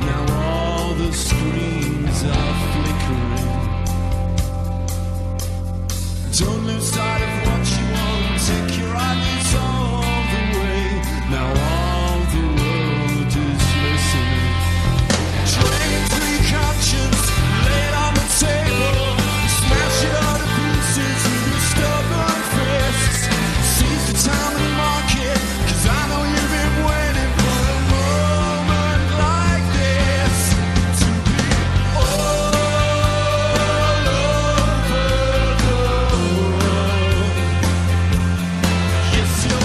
Now all the screens are flickering. Don't lose sight of what you want. Take your eyes all the way. Now all the world is listening. Train three conscience, lay it on the table. Smash it all to pieces with your stubborn fists. Seize the time and market, 'cause I know you've been waiting for a moment like this to be all over the world. Yes, you're all over the world. Yes, you're all over the world. Tonight, down the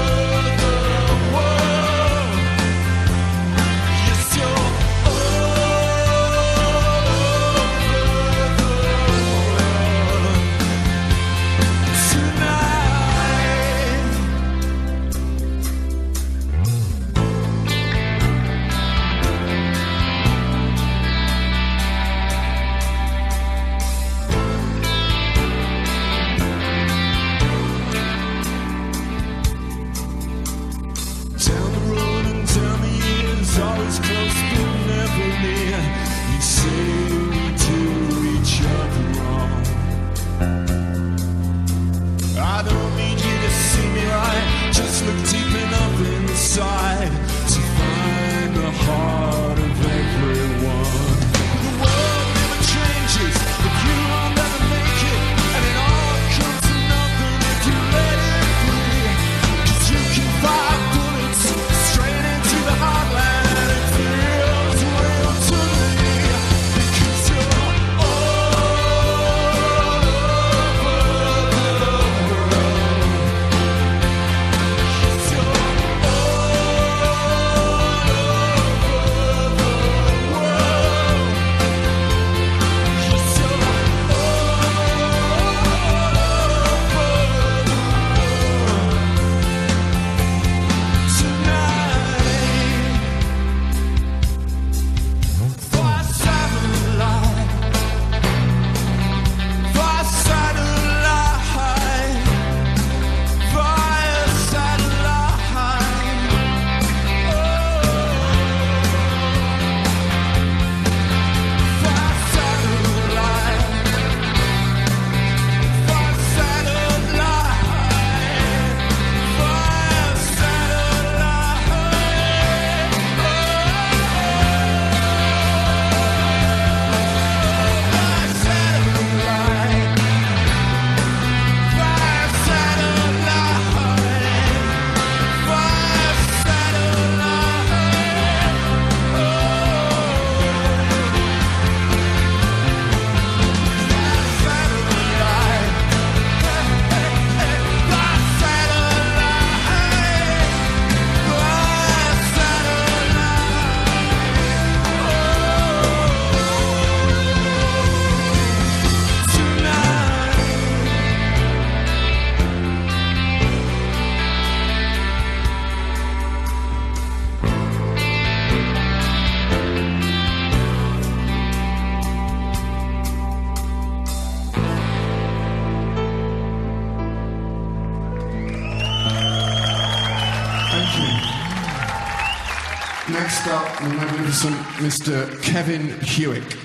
road and down the years, always close but never near. You say we do each other wrong. I don't need you to see me right. Just look deep enough inside to find the heart of everyone. The world never changes, but you will never make it. And it all comes to nothing if you let it bleed. 'Cause you can fire bullets straight into the heartland, and it feels real to me. Because you're all over the world. Yes, you're all over the world. Yes, you're all over the world. Tonight, far side of the light, far side of the light. Fire satellite. Fire satellite. Fire satellite. Fire satellite. Fire satellite. Fire satellite. Fire satellite. Fire satellite. Fire satellite. Fire satellite. Tonight. Thank you. Next up, the magnificent Mr. Kevin Hewick.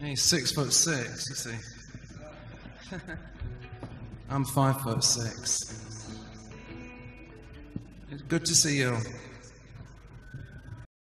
He's 6'6", you see. I'm 5'6". It's good to see you.